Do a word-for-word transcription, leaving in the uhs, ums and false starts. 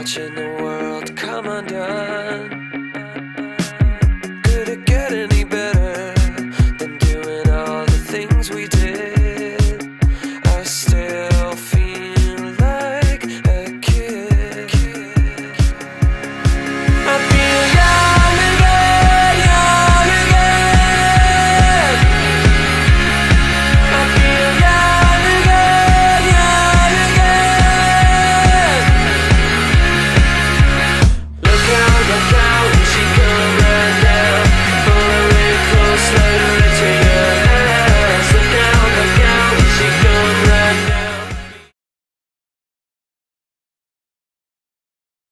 what you know.